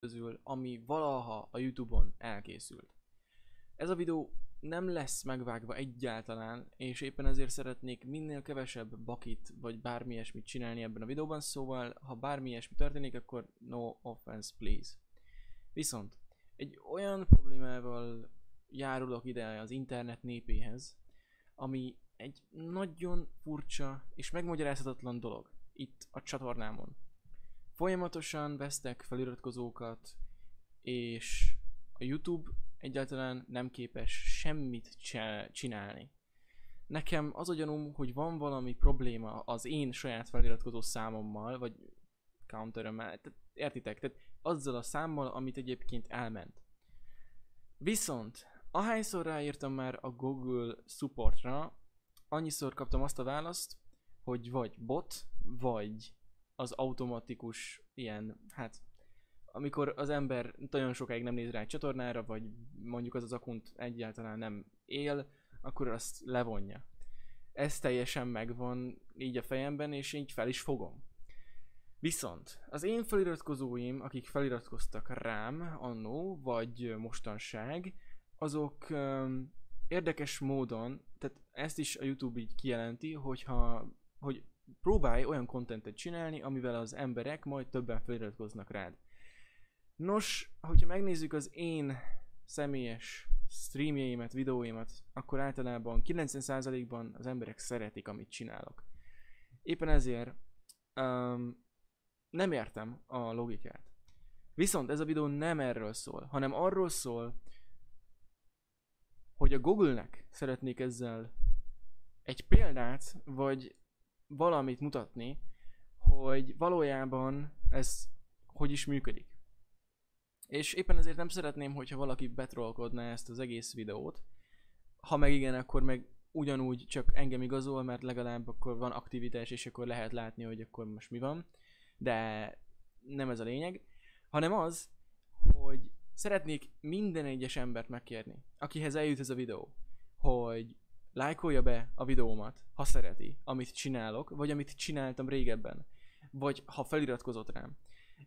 közül, ami valaha a YouTube-on elkészült. Ez a videó nem lesz megvágva egyáltalán, és éppen ezért szeretnék minél kevesebb bakit, vagy bármi ilyesmit csinálni ebben a videóban, szóval ha bármi ilyesmi történik, akkor no offense please. Viszont egy olyan problémával járulok ide az internet népéhez, ami egy nagyon furcsa és megmagyarázhatatlan dolog itt a csatornámon. Folyamatosan vesztek feliratkozókat, és a YouTube egyáltalán nem képes semmit csinálni. Nekem az a gyanúm, hogy van valami probléma az én saját feliratkozó számommal, vagy counterömmel, értitek? Tehát azzal a számmal, amit egyébként elment. Viszont ahányszor ráírtam már a Google supportra, annyiszor kaptam azt a választ, hogy vagy bot, vagy az automatikus ilyen, hát amikor az ember nagyon sokáig nem néz rá egy csatornára, vagy mondjuk az akkunt egyáltalán nem él, akkor azt levonja. Ez teljesen megvan így a fejemben, és így fel is fogom. Viszont az én feliratkozóim, akik feliratkoztak rám annó, vagy mostanság, azok érdekes módon, tehát ezt is a YouTube így kijelenti, hogy próbálj olyan kontentet csinálni, amivel az emberek majd többen feliratkoznak rád. Nos, hogyha megnézzük az én személyes streamjeimet, videóimat, akkor általában 90%-ban az emberek szeretik, amit csinálok. Éppen ezért nem értem a logikát. Viszont ez a videó nem erről szól, hanem arról szól, hogy a Google-nek szeretnék ezzel egy példát, vagy valamit mutatni, hogy valójában ez hogy is működik. És éppen ezért nem szeretném, hogyha valaki betrollkodná ezt az egész videót. Ha meg igen, akkor meg ugyanúgy csak engem igazol, mert legalább akkor van aktivitás, és akkor lehet látni, hogy akkor most mi van. De nem ez a lényeg, hanem az, hogy szeretnék minden egyes embert megkérni, akihez eljut ez a videó, hogy lájkolja be a videómat, ha szereti, amit csinálok, vagy amit csináltam régebben, vagy ha feliratkozott rám.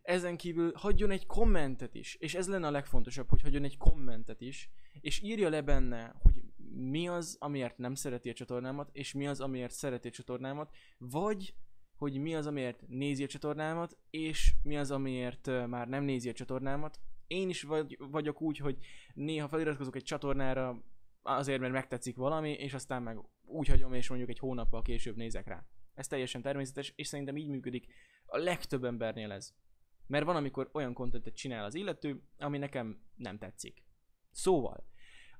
Ezen kívül hagyjon egy kommentet is, és ez lenne a legfontosabb, hogy hagyjon egy kommentet is, és írja le benne, hogy mi az, amiért nem szereti a csatornámat, és mi az, amiért szereti a csatornámat, vagy hogy mi az, amiért nézi a csatornámat, és mi az, amiért már nem nézi a csatornámat. Én is vagyok úgy, hogy néha feliratkozok egy csatornára azért, mert megtetszik valami, és aztán meg úgy hagyom, és mondjuk egy hónappal később nézek rá. Ez teljesen természetes, és szerintem így működik a legtöbb embernél ez. Mert van, amikor olyan kontentet csinál az illető, ami nekem nem tetszik. Szóval,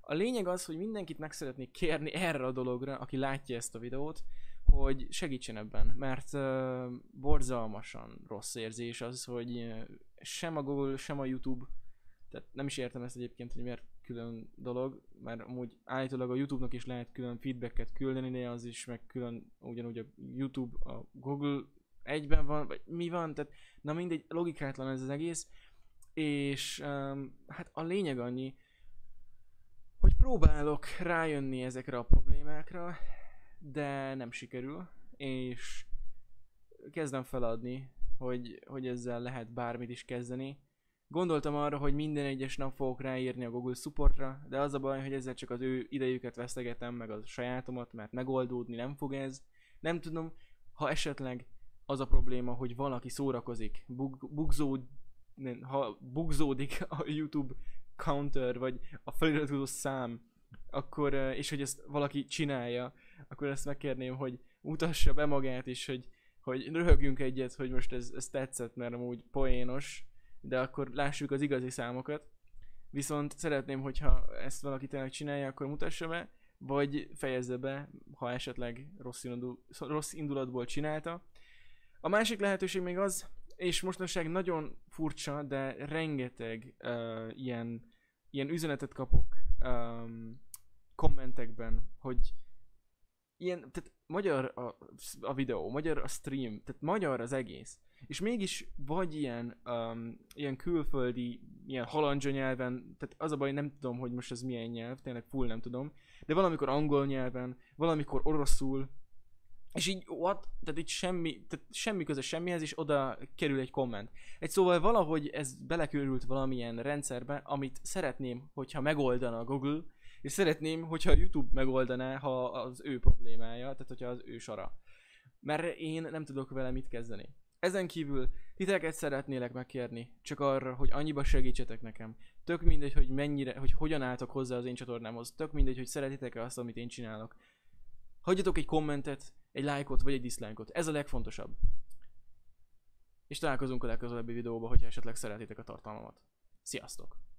a lényeg az, hogy mindenkit meg szeretnék kérni erre a dologra, aki látja ezt a videót, hogy segítsen ebben, mert borzalmasan rossz érzés az, hogy sem a Google, sem a YouTube, tehát nem is értem ezt egyébként, hogy miért külön dolog, mert amúgy állítólag a YouTube-nak is lehet külön feedbacket küldeni, de az is meg külön, ugyanúgy a YouTube, a Google egyben van, vagy mi van, tehát na mindegy, logikátlan ez az egész, és hát a lényeg annyi, hogy próbálok rájönni ezekre a problémákra, de nem sikerül, és kezdem feladni, hogy ezzel lehet bármit is kezdeni. Gondoltam arra, hogy minden egyes nap fogok ráírni a Google supportra, de az a baj, hogy ezzel csak az ő idejüket vesztegetem, meg a sajátomat, mert megoldódni nem fog ez. Nem tudom, ha esetleg az a probléma, hogy valaki szórakozik, bugzódik a YouTube counter, vagy a feliratkozó szám, akkor, és hogy ezt valaki csinálja, akkor ezt megkérném, hogy mutassa be magát is, hogy röhögjünk egyet, hogy most ez tetszett, mert amúgy poénos, de akkor lássuk az igazi számokat. Viszont szeretném, hogyha ezt valaki tényleg csinálja, akkor mutassa be, vagy fejezze be, ha esetleg rossz indulatból csinálta. A másik lehetőség még az, és mostanság nagyon furcsa, de rengeteg ilyen üzenetet kapok kommentekben, hogy ilyen, tehát magyar a videó, magyar a stream, tehát magyar az egész. És mégis vagy ilyen külföldi, ilyen halandzsa nyelven, tehát az a baj, nem tudom, hogy most ez milyen nyelv, tényleg full nem tudom, de valamikor angol nyelven, valamikor oroszul, És így, what? Tehát így semmi köze semmihez, és oda kerül egy komment. Egy szóval valahogy ez belekörült valamilyen rendszerbe, amit szeretném, hogyha megoldana a Google, és szeretném, hogyha a YouTube megoldaná, ha az ő problémája, tehát hogyha az ő sara. Mert én nem tudok vele mit kezdeni. Ezen kívül titeket szeretnélek megkérni, csak arra, hogy annyiba segítsetek nekem. Tök mindegy, hogy mennyire, hogy hogyan álltok hozzá az én csatornámhoz. Tök mindegy, hogy szeretitek-e azt, amit én csinálok. Hagyjatok egy kommentet, egy lájkot vagy egy diszlájkot. Ez a legfontosabb. És találkozunk a legközelebbi videóban, hogyha esetleg szeretitek a tartalmamat. Sziasztok!